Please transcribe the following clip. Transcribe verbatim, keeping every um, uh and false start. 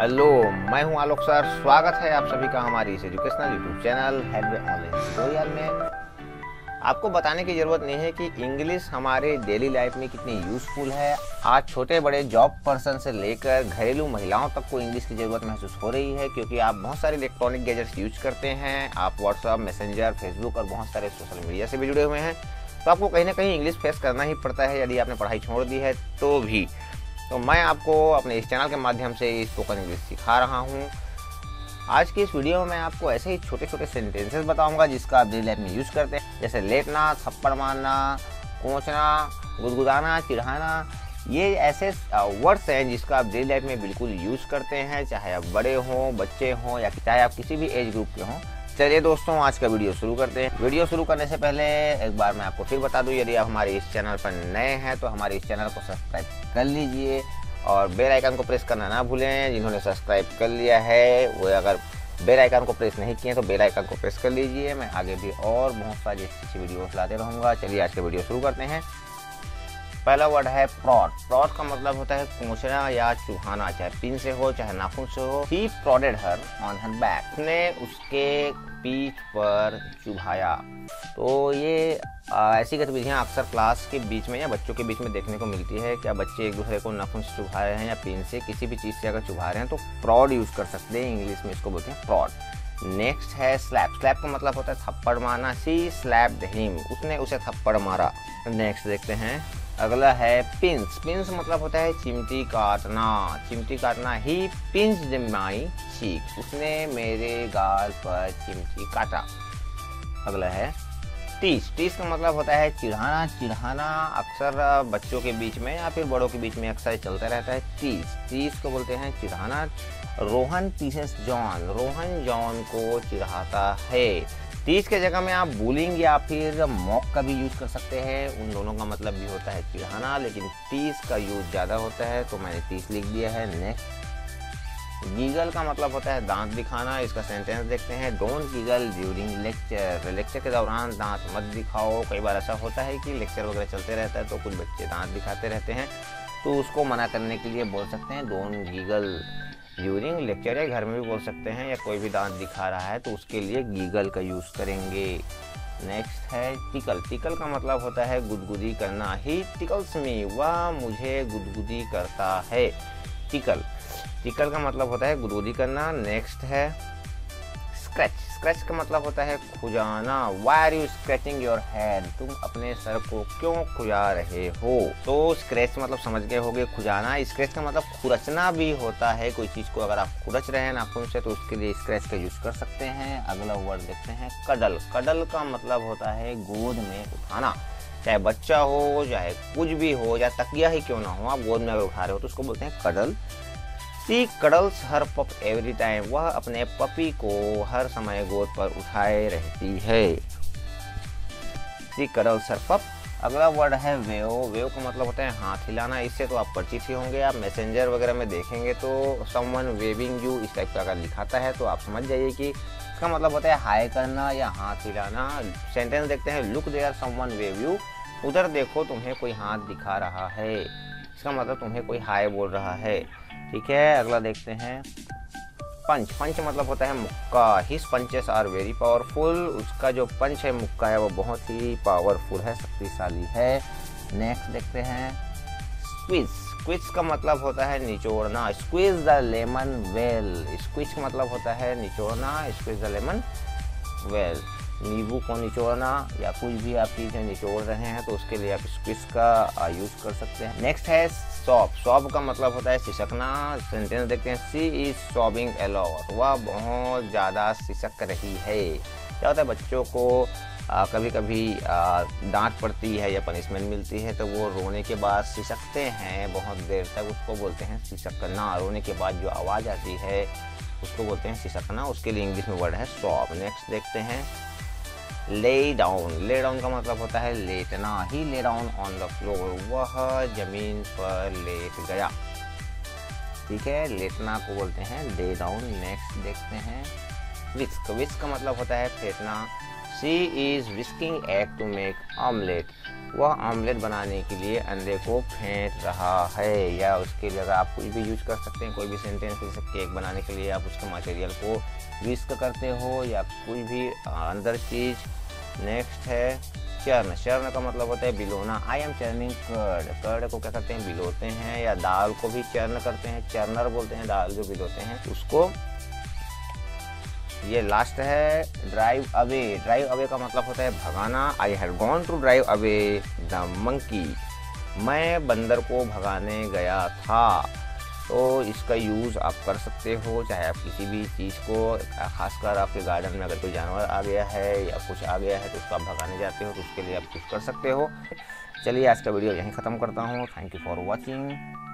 Hello, मैं हूं आलोक sir. स्वागत है आप सभी का हमारी इस educational YouTube channel have online tutorial में। आपको बताने की ज़रूरत नहीं है कि इंग्लिश हमारे डेली लाइफ में कितनी यूज़फुल है। आज छोटे बड़े जॉब पर्सन से लेकर घरेलू महिलाओं तक को इंग्लिश की ज़रूरत महसूस हो रही है, क्योंकि आप बहुत सारे इलेक्ट्रॉनिक गैजेट्स यूज करते हैं। आप व्हाट्सअप, मैसेंजर, फेसबुक और बहुत सारे सोशल मीडिया से भी जुड़े हुए हैं, तो आपको कहीं ना कहीं इंग्लिश फेस करना ही पड़ता है, यदि आपने पढ़ाई छोड़ दी है तो भी। तो मैं आपको अपने इस चैनल के माध्यम से स्पोकन इंग्लिश सिखा रहा हूँ। आज की इस वीडियो में मैं आपको ऐसे ही छोटे छोटे सेंटेंसेस बताऊंगा जिसका आप डेली लाइफ में यूज़ करते हैं, जैसे लेटना, थप्पड़ मारना, कोंचना, गुदगुदाना, चिढ़ाना। ये ऐसे वर्ड्स हैं जिसका आप डेली लाइफ में बिल्कुल यूज़ करते हैं, चाहे आप बड़े हों, बच्चे हों या चाहे आप किसी भी एज ग्रुप के हों। चलिए दोस्तों, आज का वीडियो शुरू करते हैं। वीडियो शुरू करने से पहले एक बार मैं आपको फिर बता दूं, यदि आप हमारे इस चैनल पर नए हैं तो हमारे इस चैनल को सब्सक्राइब कर लीजिए और बेल आइकन को प्रेस करना ना भूलें। जिन्होंने सब्सक्राइब कर लिया है वो, अगर बेल आइकन को प्रेस नहीं किए तो बेल आइकन को प्रेस कर लीजिए। मैं आगे भी और बहुत सारी अच्छी वीडियोज़ लाते रहूँगा। चलिए आज का वीडियो शुरू करते हैं। पहला वर्ड है प्रॉड। प्रॉड का मतलब होता है कोंचना या चुहाना, चाहे पिन से हो चाहे नाखून से हो। He prodded her on her back. उसने उसके पीठ पर चुभाया। तो ये आ, ऐसी गतिविधियाँ अक्सर क्लास के बीच में या बच्चों के बीच में देखने को मिलती है, क्या बच्चे एक दूसरे को नाखून से चुभा रहे हैं या पिन से, किसी भी चीज़ से अगर चुभा रहे हैं तो प्रॉड यूज़ कर सकते हैं। इंग्लिश में इसको बोलते हैं प्रॉड। नेक्स्ट है स्लैप। स्लैप का मतलब होता है थप्पड़ मारना। She slapped him. उसने उसे थप्पड़ मारा। नेक्स्ट देखते हैं, अगला है पिंस। पिंस मतलब होता है चिमटी काटना। चिमटी काटना। He pinched my cheek. उसने मेरे गाल पर चिमटी काटा। अगला है टीच। टीच का मतलब होता है चिढ़ाना। चिढ़ाना अक्सर बच्चों के बीच में या फिर बड़ों के बीच में अक्सर चलता रहता है। टीच टीच को बोलते हैं चिढ़ाना। Rohan teases John. Rohan John को चिढ़ाता है। टीच के जगह में आप बुलिंग या फिर मॉक का भी यूज़ कर सकते हैं। उन दोनों का मतलब भी होता है चिढ़ाना, लेकिन टीच का यूज ज़्यादा होता है, तो मैंने टीच लिख दिया है। नेक्स्ट, गीगल का मतलब होता है दांत दिखाना। इसका सेंटेंस देखते हैं, don't giggle during lecture. Lecture के दौरान दांत मत दिखाओ। कई बार ऐसा होता है कि लेक्चर वगैरह चलते रहता है तो कुछ बच्चे दांत दिखाते रहते हैं, तो उसको मना करने के लिए बोल सकते हैं डोंट गीगल ड्यूरिंग लेक्चर, या घर में भी बोल सकते हैं। या कोई भी दांत दिखा रहा है तो उसके लिए गीगल का यूज़ करेंगे। नेक्स्ट है टिकल। टिकल का मतलब होता है गुदगुदी करना। He tickles me. वह मुझे गुदगुदी करता है। टिकल टिकल का मतलब होता है गुदगुदी करना। नेक्स्ट है स्क्रैच। स्क्रैच का मतलब होता है खुजाना। Why are you scratching your head. तुम अपने सर को क्यों खुजा रहे हो। तो स्क्रैच मतलब समझ गए होगे खुजाना। स्क्रैच का मतलब खुरचना भी होता है। कोई चीज़ को अगर आप खुरच रहे हैं नाखून से तो उसके लिए स्क्रैच का यूज़ कर सकते हैं। अगला वर्ड देखते हैं कडल। कडल का मतलब होता है गोद में उठाना। चाहे बच्चा हो चाहे कुछ भी हो, या तकिया ही क्यों ना हो, आप गोद में अगर उठा रहे हो तो उसको बोलते हैं cuddle. She cuddles her pup every time. वह अपने पपी को हर समय गोद पर उठाए रहती है। She cuddles her pup. अगला वर्ड है वेव। वेव का मतलब होता है हाथ हिलाना। इससे तो आप परिचित ही होंगे। आप मैसेंजर वगैरह में देखेंगे तो समवन वेविंग यू इस टाइप का अगर लिखाता है तो आप समझ जाइए कि इसका मतलब होता है हाय करना या हाथ हिलाना। सेंटेंस देखते हैं, look there someone wave you. उधर देखो, तुम्हें कोई हाथ दिखा रहा है। इसका मतलब तुम्हें कोई हाय बोल रहा है, ठीक है। अगला देखते हैं पंच। पंच मतलब होता है मुक्का। His punches are very powerful. उसका जो पंच है, मुक्का है, वो बहुत ही पावरफुल है, शक्तिशाली है। नेक्स्ट देखते हैं स्क्विज। स्क्विज का मतलब होता है निचोड़ना। Squeeze the lemon well. Squeeze का मतलब होता है निचोड़ना। Squeeze the lemon well. नींबू को निचोड़ना या कुछ भी आप चीज़ें निचोड़ रहे हैं तो उसके लिए आप स्क्विज का यूज़ कर सकते हैं। नेक्स्ट है सॉब। सॉब का मतलब होता है सिसकना। सेंटेंस देखते हैं, she is sobbing a lot. वह बहुत ज़्यादा सिसक रही है। क्या होता है बच्चों को आ, कभी कभी आ, डांट पड़ती है या पनिशमेंट मिलती है तो वो रोने के बाद सिसकते हैं बहुत देर तक, उसको बोलते हैं सिसकना। रोने के बाद जो आवाज़ आती है उसको बोलते हैं सिसकना। उसके लिए इंग्लिश में वर्ड है सॉब। नेक्स्ट देखते हैं ले डाउन। ले डाउन का मतलब होता है लेटना। ही lay down on the floor. वह जमीन पर लेट गया, ठीक है। लेटना को बोलते हैं ले डाउन। नेक्स्ट देखते हैं विस्क। विस्क का मतलब होता है फेंकना। She is whisking egg to make omelette, वह ऑमलेट बनाने के लिए अंडे को फेंक रहा है। या उसकी जगह आप कुछ भी यूज कर सकते हैं, कोई भी सेंटेंस। जैसे केक बनाने के लिए आप उसके मटेरियल को विस्क करते हो या कुछ भी अंदर चीज़। नेक्स्ट है चर्न। चर्न का मतलब होता है बिलोना। I am churning curd. Curd को क्या करते हैं, बिलोते हैं। या दाल को भी चर्न करते हैं, चर्नर बोलते हैं। दाल जो बिलोते हैं उसको। ये लास्ट है ड्राइव अवे। ड्राइव अवे का मतलब होता है भगाना। I have gone to drive away the monkey. मैं बंदर को भगाने गया था। तो इसका यूज़ आप कर सकते हो, चाहे आप किसी भी चीज़ को, खासकर आपके गार्डन में अगर कोई जानवर आ गया है या कुछ आ गया है तो उसको आप भगाने जाते हो, तो उसके लिए आप कुछ कर सकते हो। चलिए आज का वीडियो यहीं ख़त्म करता हूँ। Thank you for watching.